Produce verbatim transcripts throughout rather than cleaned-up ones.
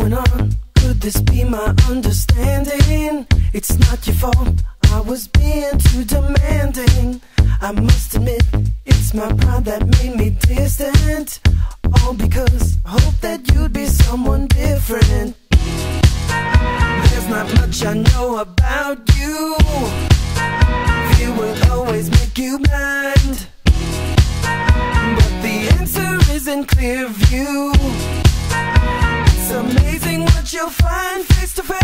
going on? Could this be my understanding? It's not your fault, I was being too demanding. I must admit, it's my pride that made me distant, all because I hoped that you'd be someone different. There's not much I know about you, fear will always make you blind, but the answer is in clear view. It's amazing what you'll find face to face.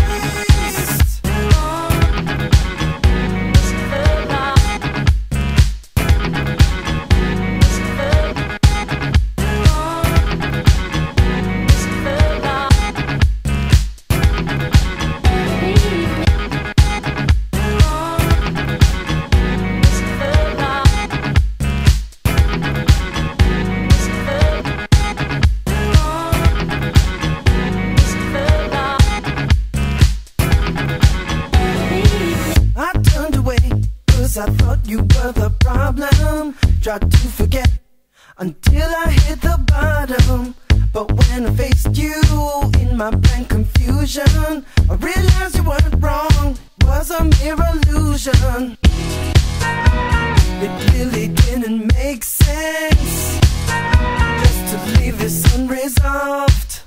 I thought you were the problem, tried to forget until I hit the bottom. But when I faced you in my blank confusion, I realized you weren't wrong, it was a mere illusion. It really didn't make sense just to leave this unresolved.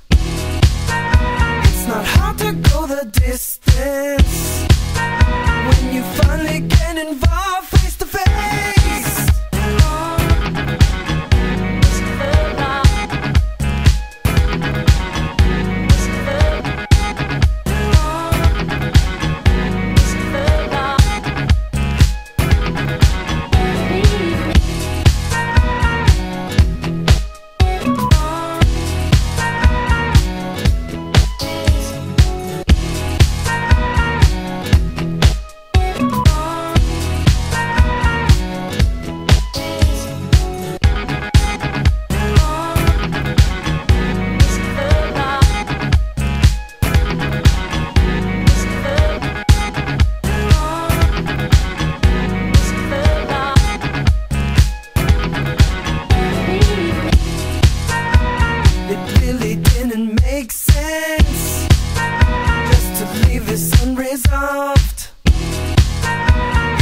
It's not hard to go the distance when you finally get involved face to face.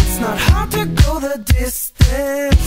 It's not hard to go the distance